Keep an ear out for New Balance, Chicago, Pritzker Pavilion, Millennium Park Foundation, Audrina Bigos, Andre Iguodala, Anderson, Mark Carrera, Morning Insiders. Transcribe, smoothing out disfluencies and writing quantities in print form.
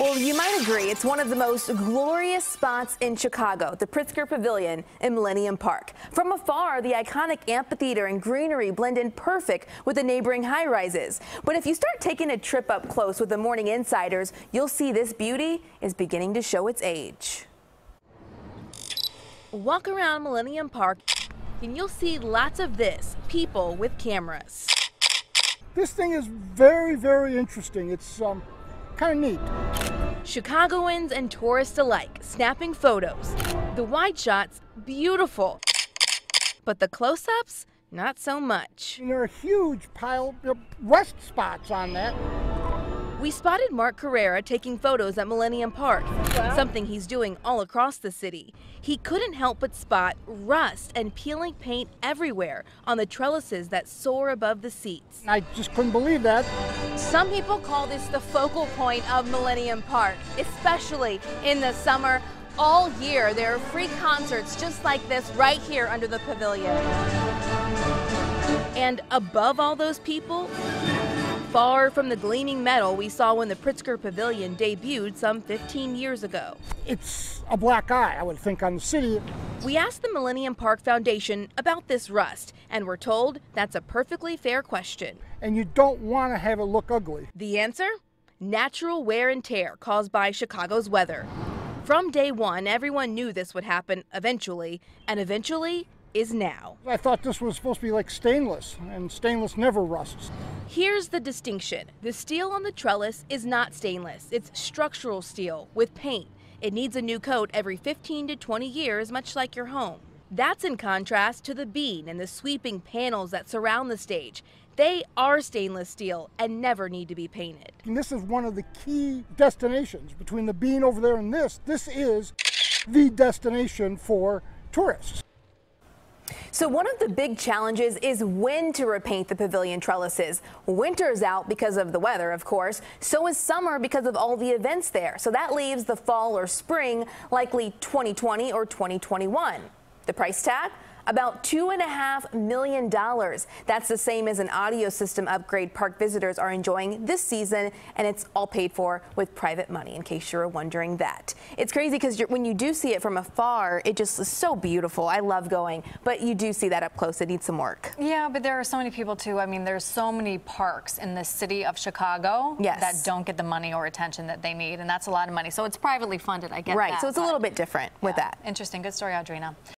Well, you might agree, it's one of the most glorious spots in Chicago, the Pritzker Pavilion in Millennium Park. From afar, the iconic amphitheater and greenery blend in perfect with the neighboring high-rises. But if you start taking a trip up close with the Morning Insiders, you'll see this beauty is beginning to show its age. Walk around Millennium Park, and you'll see lots of this, people with cameras. This thing is very, very interesting. It's kind of neat. Chicagoans and tourists alike snapping photos. The wide shots, beautiful, but the close-ups, not so much. There are huge pile of rust spots on that. We spotted Mark Carrera taking photos at Millennium Park, something he's doing all across the city. He couldn't help but spot rust and peeling paint everywhere on the trellises that soar above the seats. I just couldn't believe that. Some people call this the focal point of Millennium Park, especially in the summer. All year, there are free concerts just like this right here under the pavilion. And above all those people, far from the gleaming metal we saw when the Pritzker Pavilion debuted some 15 years ago. It's a black eye, I would think, on the city. We asked the Millennium Park Foundation about this rust, and we're told that's a perfectly fair question. And you don't want to have it look ugly. The answer? Natural wear and tear caused by Chicago's weather. From day one, everyone knew this would happen eventually, and eventually is now. I thought this was supposed to be like stainless, and stainless never rusts. Here's the distinction. The steel on the trellis is not stainless. It's structural steel with paint. It needs a new coat every 15 to 20 years, much like your home. That's in contrast to the beam and the sweeping panels that surround the stage. They are stainless steel and never need to be painted. And this is one of the key destinations. Between the beam over there and this is the destination for tourists. So one of the big challenges is when to repaint the pavilion trellises. Winter's out because of the weather, of course. So is summer because of all the events there. So that leaves the fall or spring, likely 2020 or 2021. The price tag? About $2.5 million. That's the same as an audio system upgrade park visitors are enjoying this season, and it's all paid for with private money, in case you're wondering that. It's crazy because when you do see it from afar, it just is so beautiful. I love going, but you do see that up close. It needs some work. Yeah, but there are so many people, too. I mean, there's so many parks in the city of Chicago that don't get the money or attention that they need, and that's a lot of money. So it's privately funded, I get that. Right, so it's a little bit different with that. Interesting. Good story, Audrina.